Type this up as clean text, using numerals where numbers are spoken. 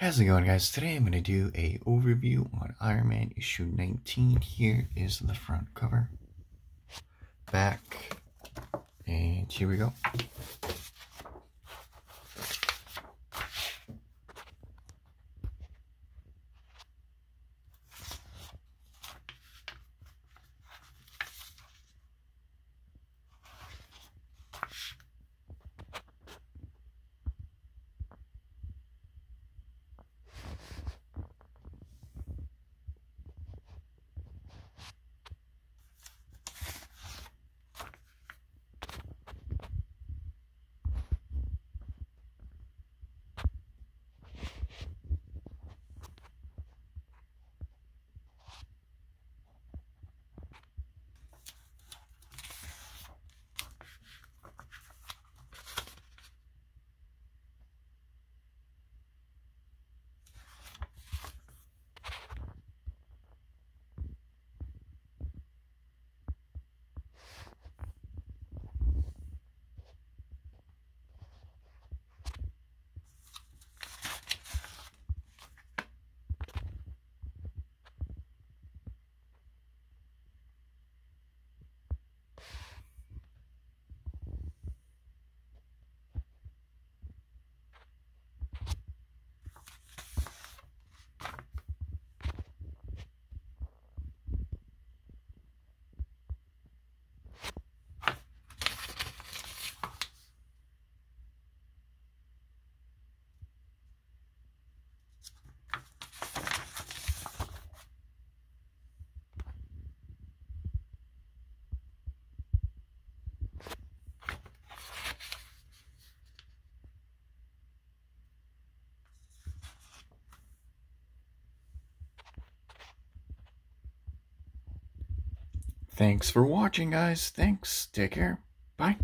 How's it going, guys? Today I'm going to do a overview on Iron Man issue 19. Here is the front cover, back, and here we go. Thanks for watching, guys. Thanks. Take care. Bye.